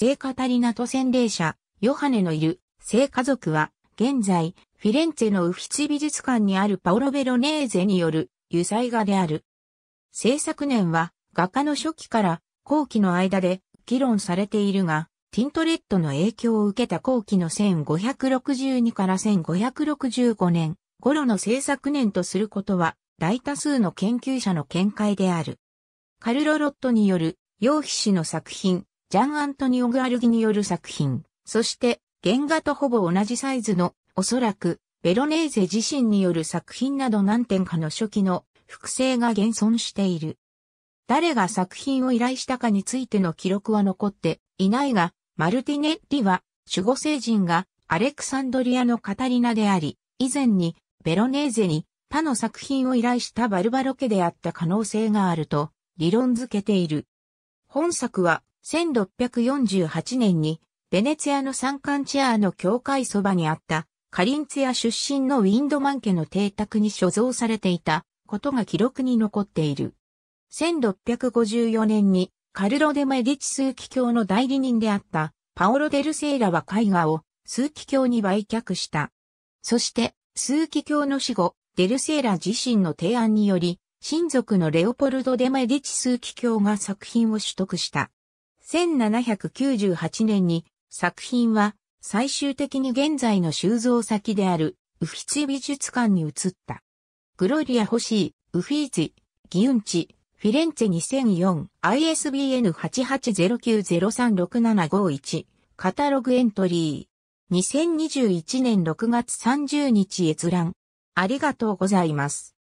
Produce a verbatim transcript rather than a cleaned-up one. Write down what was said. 聖カタリナと洗礼者、ヨハネのいる聖家族は、現在、フィレンツェのウフィツィ美術館にあるパオロ・ベロネーゼによる油彩画である。制作年は、画家の初期から後期の間で議論されているが、ティントレットの影響を受けた後期のせんごひゃくろくじゅうにからせんごひゃくろくじゅうごねん頃の制作年とすることは、大多数の研究者の見解である。カルロ・ロットによる、楊飛氏の作品、ジャン・アントニオ・グアルギによる作品、そして、原画とほぼ同じサイズの、おそらく、ベロネーゼ自身による作品など何点かの初期の複製が現存している。誰が作品を依頼したかについての記録は残っていないが、マルティネッリは、守護聖人がアレクサンドリアのカタリナであり、以前に、ベロネーゼに他の作品を依頼したバルバロ家であった可能性があると、理論づけている。本作はせんろっぴゃくよんじゅうはちねんにベネツィアのサンカンチアーの教会そばにあったカリンツィア出身のウィンドマン家の邸宅に所蔵されていたことが記録に残っている。せんろっぴゃくごじゅうよねんにカルロ・デ・メディチ枢機卿の代理人であったパオロ・デル・セーラは絵画を枢機卿に売却した。そして枢機卿の死後、デル・セーラ自身の提案により、親族のレオポルド・デ・メディチ枢機卿が作品を取得した。せんななひゃくきゅうじゅうはちねんに作品は最終的に現在の収蔵先であるウフィツィ美術館に移った。グロリア・ホシー、ウフィツィ、ギウンチ、フィレンツェにせんよん、アイエスビーエヌはちはちゼロきゅうゼロさんろくななごいち、カタログエントリー。にせんにじゅういちねんろくがつさんじゅうにち閲覧。ありがとうございます。